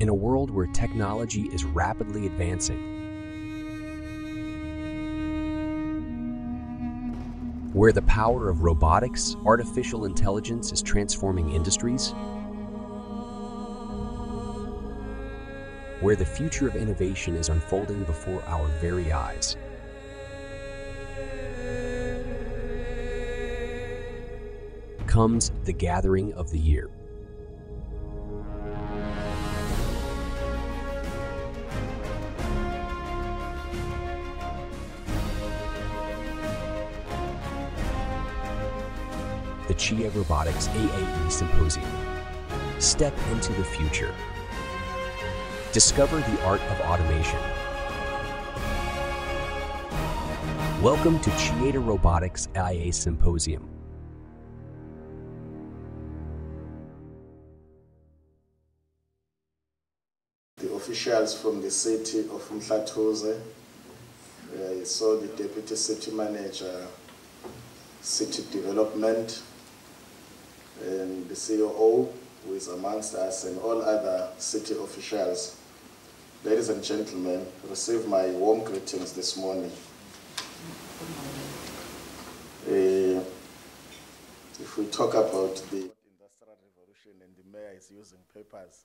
in a world where technology is rapidly advancing, where the power of robotics, artificial intelligence is transforming industries, where the future of innovation is unfolding before our very eyes. Comes the gathering of the year. The CHIETA Robotics AAE Symposium. Step into the future. Discover the art of automation. Welcome to CHIETA Robotics IA Symposium. The officials from the city of Umhlathuze, I saw the deputy city manager, city development, and the COO, who is amongst us, and all other city officials. Ladies and gentlemen, receive my warm greetings this morning. If we talk about the Industrial Revolution, and the mayor is using papers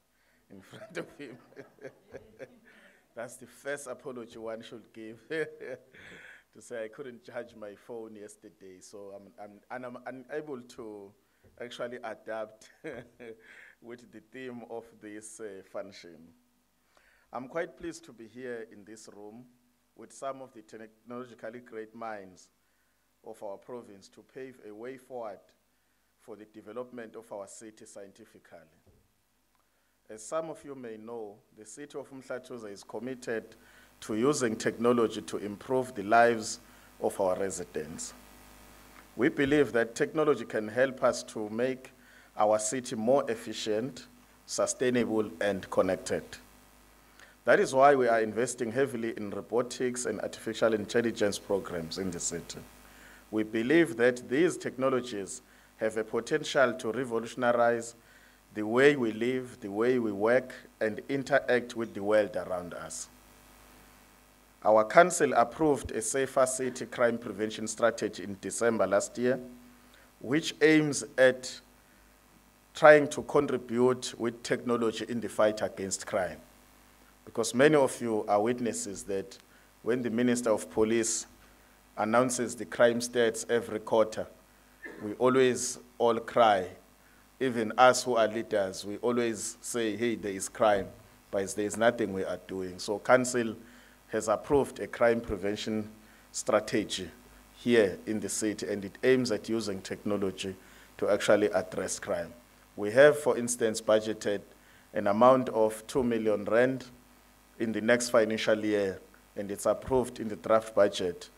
in front of him, that's the first apology one should give. To say I couldn't charge my phone yesterday, so I'm unable to actually adapt with the theme of this function. I'm quite pleased to be here in this room with some of the technologically great minds of our province to pave a way forward for the development of our city scientifically. As some of you may know, the city of Umhlathuze is committed to using technology to improve the lives of our residents. We believe that technology can help us to make our city more efficient, sustainable, and connected. That is why we are investing heavily in robotics and artificial intelligence programs in the city. We believe that these technologies have a potential to revolutionize the way we live, the way we work, and interact with the world around us. Our council approved a Safer City Crime Prevention Strategy in December last year, which aims at trying to contribute with technology in the fight against crime. Because many of you are witnesses that when the Minister of Police announces the crime stats every quarter, we always all cry. Even us who are leaders, we always say, hey, there is crime, but there is nothing we are doing. So council has approved a crime prevention strategy here in the city, and it aims at using technology to actually address crime. We have, for instance, budgeted an amount of 2 million rand in the next financial year, and it's approved in the draft budget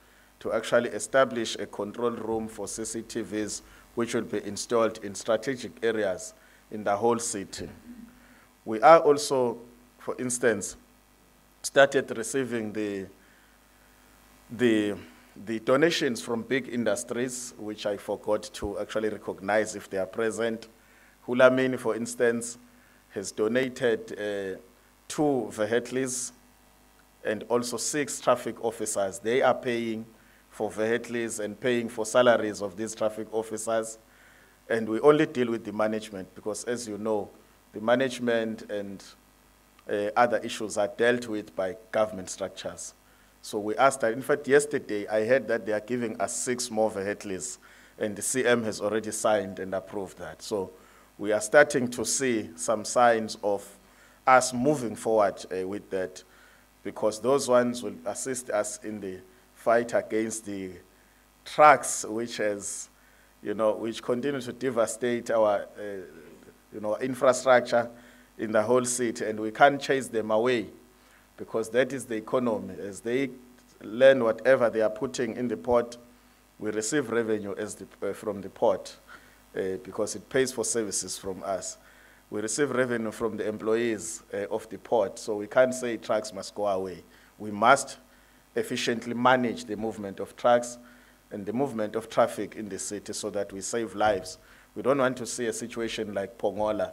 to actually establish a control room for CCTVs, which will be installed in strategic areas in the whole city. We are also, for instance, started receiving the donations from big industries, which I forgot to actually recognize if they are present. Hulamin, for instance, has donated 2 VHETLIs and also 6 traffic officers. They are paying for VHETLIs and paying for salaries of these traffic officers. And we only deal with the management because, as you know, the management and other issues are dealt with by government structures. So we asked that. In fact, yesterday I heard that they are giving us 6 more VHETLIs, and the CM has already signed and approved that. So we are starting to see some signs of us moving forward with that, because those ones will assist us in the fight against the trucks, which has, you know, which continue to devastate our, you know, infrastructure in the whole city, and we can't chase them away because that is the economy. As they learn whatever they are putting in the port, we receive revenue as the, from the port because it pays for services from us. We receive revenue from the employees of the port, so we can't say trucks must go away. We must efficiently manage the movement of trucks and the movement of traffic in the city so that we save lives. We don't want to see a situation like Pongola,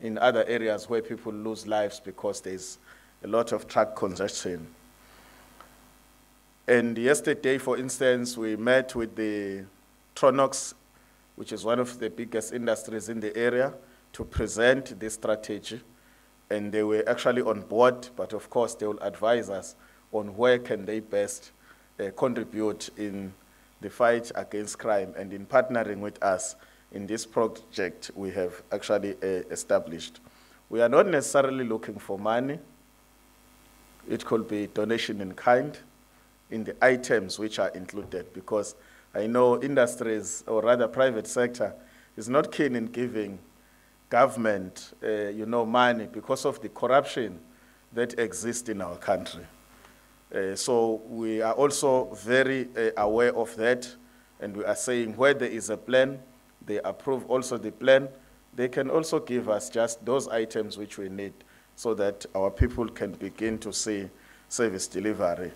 in other areas where people lose lives because there's a lot of truck congestion. And yesterday, for instance, we met with the Tronox, which is one of the biggest industries in the area, to present this strategy. And they were actually on board, but of course they will advise us on where can they best contribute in the fight against crime. And in partnering with us in this project we have actually established. We are not necessarily looking for money. It could be donation in kind in the items which are included, because I know industries, or rather private sector, is not keen in giving government money because of the corruption that exists in our country. So we are also very aware of that, and we are saying where there is a plan, they approve also the plan, they can also give us just those items which we need so that our people can begin to see service delivery.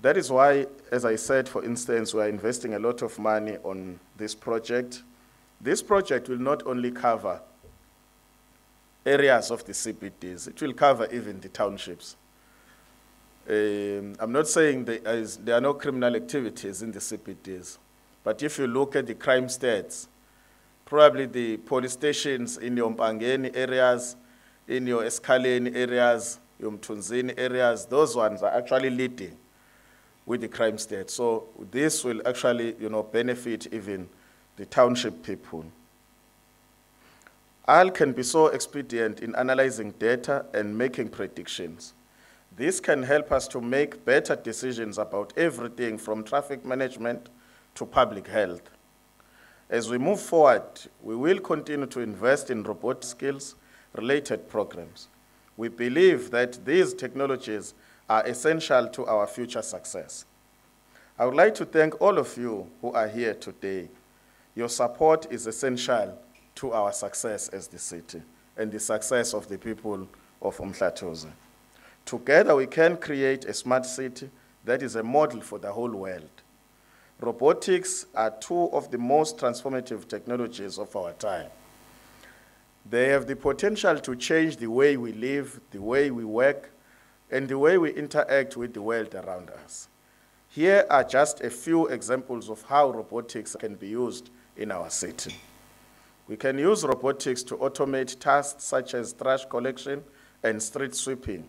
That is why, as I said, for instance, we are investing a lot of money on this project. This project will not only cover areas of the CBDs, it will cover even the townships. I'm not saying there are no criminal activities in the CBDs, but if you look at the crime stats, probably the police stations in your Mpangeni areas, in your Eskaleni areas, your Mtunzini areas, those ones are actually leading with the crime stats. So this will actually benefit even the township people. AL can be so expedient in analyzing data and making predictions. This can help us to make better decisions about everything from traffic management to public health. As we move forward, we will continue to invest in robot skills related programs. We believe that these technologies are essential to our future success. I would like to thank all of you who are here today. Your support is essential to our success as the city and the success of the people of Umhlathuze. Together we can create a smart city that is a model for the whole world. Robotics are two of the most transformative technologies of our time. They have the potential to change the way we live, the way we work, and the way we interact with the world around us. Here are just a few examples of how robotics can be used in our city. We can use robotics to automate tasks such as trash collection and street sweeping.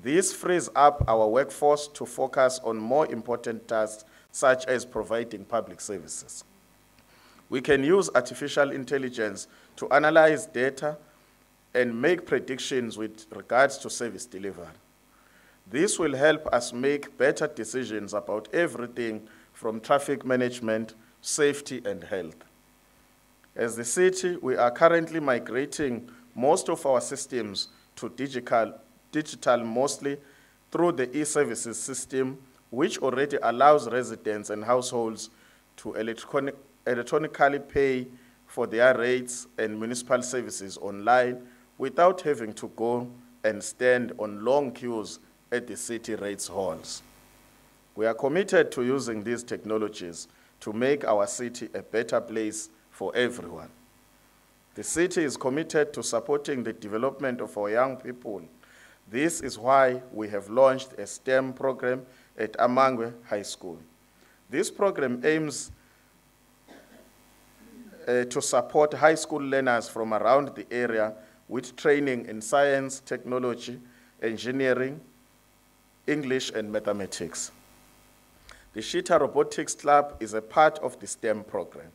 This frees up our workforce to focus on more important tasks such as providing public services. We can use artificial intelligence to analyze data and make predictions with regards to service delivery. This will help us make better decisions about everything from traffic management, safety, and health. As the city, we are currently migrating most of our systems to digital mostly through the e-services system, which already allows residents and households to electronically pay for their rates and municipal services online without having to go and stand on long queues at the city rates halls. We are committed to using these technologies to make our city a better place for everyone. The city is committed to supporting the development of our young people. This is why we have launched a STEM program at Amangwe High School. This program aims to support high school learners from around the area with training in science, technology, engineering, English, and mathematics. The CHIETA Robotics Club is a part of the STEM program.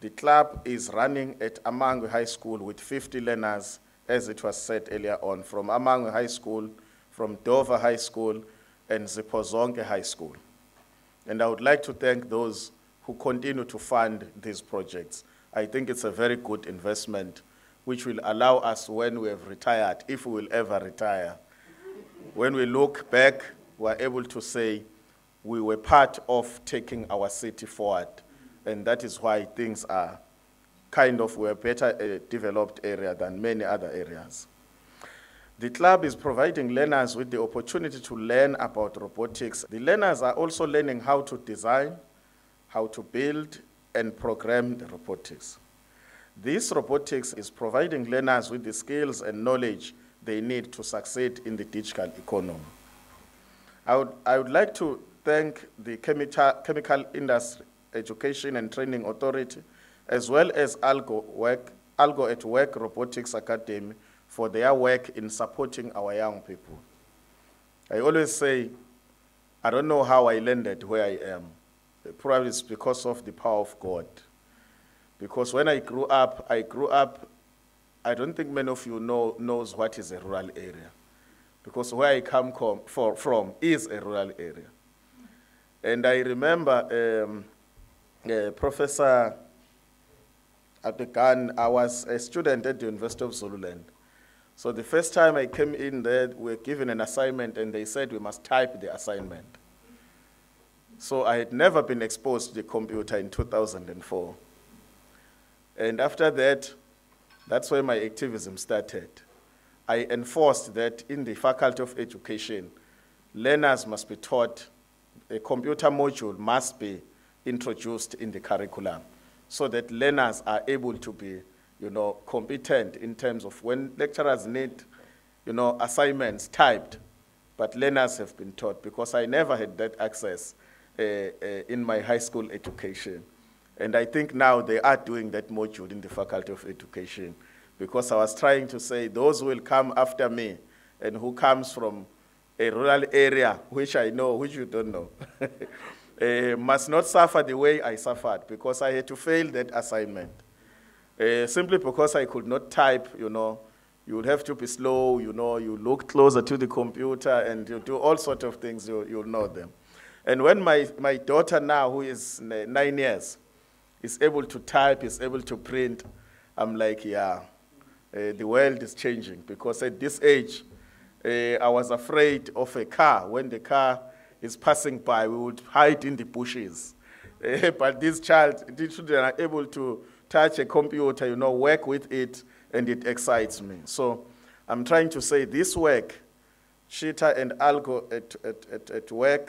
The club is running at Amangwe High School with 50 learners, as it was said earlier on, from Amangwe High School, from Dover High School, and Zipozonga High School. And I would like to thank those who continue to fund these projects. I think it's a very good investment, which will allow us when we have retired, if we will ever retire, when we look back, we're able to say we were part of taking our city forward. And that is why things are we're better developed area than many other areas. The club is providing learners with the opportunity to learn about robotics. The learners are also learning how to design, how to build, and program the robotics. This robotics is providing learners with the skills and knowledge they need to succeed in the digital economy. I would like to thank the Chemical Industry Education and Training Authority, as well as AlgoAtWork Robotics Academy for their work in supporting our young people. I always say, I don't know how I landed where I am. Probably it's because of the power of God. Because when I grew up, I don't think many of you knows what is a rural area. Because where I come from is a rural area. And I remember Professor Abdekan, I was a student at the University of Zululand. So the first time I came in there, we were given an assignment and they said we must type the assignment. So I had never been exposed to the computer in 2004. And after that, that's where my activism started. I enforced that in the Faculty of Education, learners must be taught, a computer module must be introduced in the curriculum so that learners are able to be competent in terms of when lecturers need assignments typed, but learners have been taught, because I never had that access in my high school education. And I think now they are doing that module in the Faculty of Education, because I was trying to say those who will come after me and who comes from a rural area, which I know, which you don't know, must not suffer the way I suffered, because I had to fail that assignment. Simply because I could not type, you would have to be slow, you look closer to the computer and you do all sorts of things, you'll know them. And when my daughter now, who is 9 years, is able to type, is able to print, I'm like, yeah, the world is changing. Because at this age, I was afraid of a car. When the car is passing by, we would hide in the bushes. But these children are able to touch a computer, work with it, and it excites me. So I'm trying to say this work, CHIETA and AlgoAtWork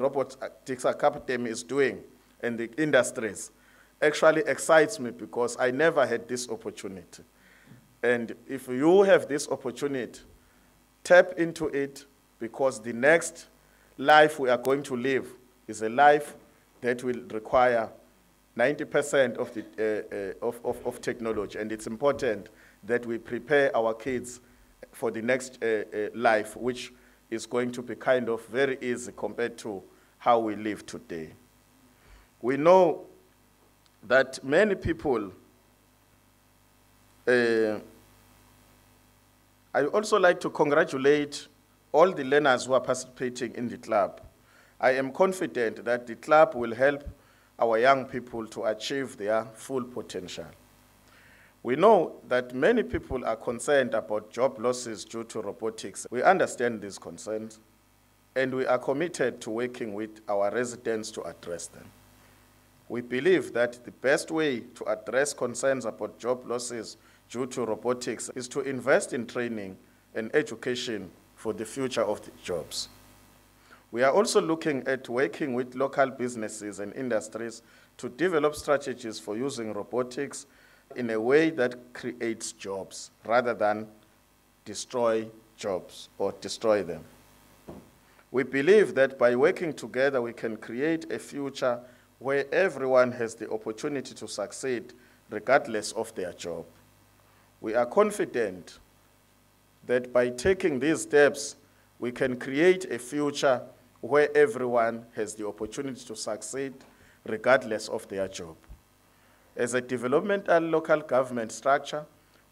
Robotics Academy is doing, and the industries, actually excites me, because I never had this opportunity. And if you have this opportunity, tap into it, because the next life we are going to live is a life that will require 90% of technology, and it's important that we prepare our kids for the next life, which is going to be kind of very easy compared to how we live today. We know that many people, I also like to congratulate all the learners who are participating in the club. I am confident that the club will help our young people to achieve their full potential. We know that many people are concerned about job losses due to robotics. We understand these concerns, and we are committed to working with our residents to address them. We believe that the best way to address concerns about job losses due to robotics is to invest in training and education for the future of the jobs. We are also looking at working with local businesses and industries to develop strategies for using robotics in a way that creates jobs rather than destroy jobs or destroy them. We believe that by working together, we can create a future where everyone has the opportunity to succeed regardless of their job. We are confident that by taking these steps, we can create a future where everyone has the opportunity to succeed regardless of their job. As a developmental local government structure,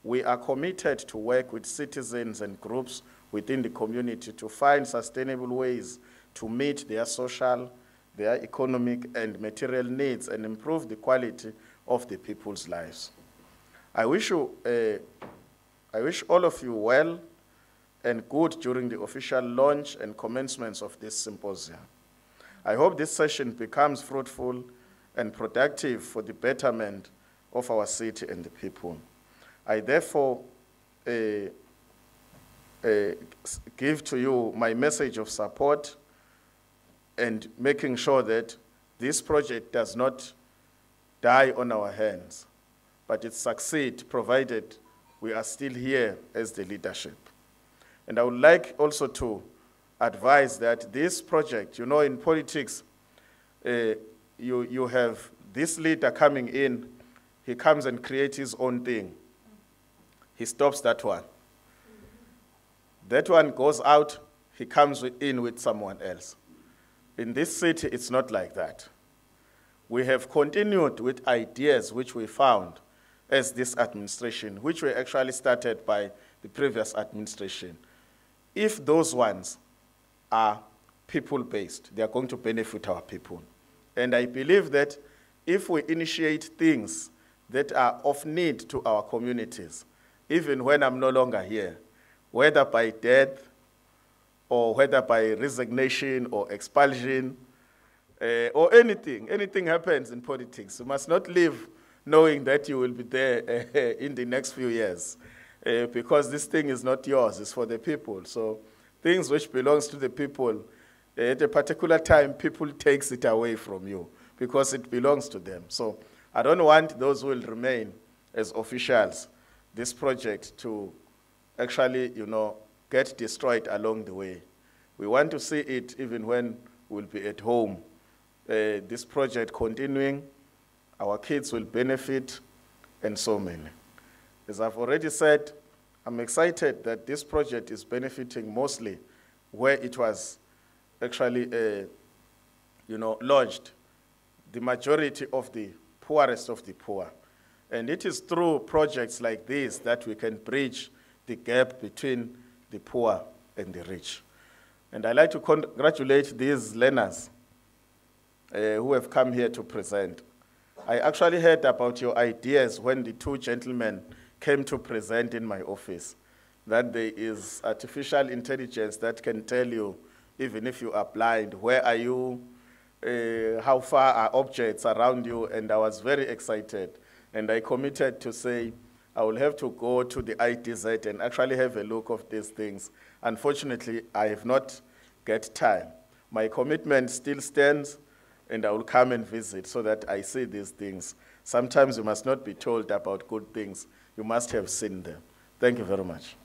we are committed to work with citizens and groups within the community to find sustainable ways to meet their social, their economic and material needs and improve the quality of the people's lives. I wish all of you well and good during the official launch and commencements of this symposium. I hope this session becomes fruitful and productive for the betterment of our city and the people. I therefore give to you my message of support and making sure that this project does not die on our hands, but it succeeds provided we are still here as the leadership. And I would like also to advise that this project, you know, in politics, you have this leader coming in, he comes and creates his own thing. He stops that one. That one goes out, he comes in with someone else. In this city, it's not like that. We have continued with ideas which we found as this administration, which were actually started by the previous administration. If those ones are people-based, they are going to benefit our people. And I believe that if we initiate things that are of need to our communities, even when I'm no longer here, whether by death or whether by resignation or expulsion, or anything happens in politics. You must not leave knowing that you will be there in the next few years, because this thing is not yours, it's for the people. So things which belongs to the people, at a particular time, people takes it away from you because it belongs to them. So I don't want those who will remain as officials, this project to actually, you know, get destroyed along the way. We want to see it even when we'll be at home. This project continuing, our kids will benefit, and so many. As I've already said, I'm excited that this project is benefiting mostly where it was actually, you know, lodged, the majority of the poorest of the poor. And it is through projects like this that we can bridge the gap between the poor and the rich. And I'd like to congratulate these learners who have come here to present. I actually heard about your ideas when the two gentlemen came to present in my office, that there is artificial intelligence that can tell you, even if you are blind, where are you, how far are objects around you, and I was very excited. And I committed to say, I will have to go to the IDZ and actually have a look of these things. Unfortunately, I have not got time. My commitment still stands, and I will come and visit so that I see these things. Sometimes you must not be told about good things. You must have seen them. Thank you very much.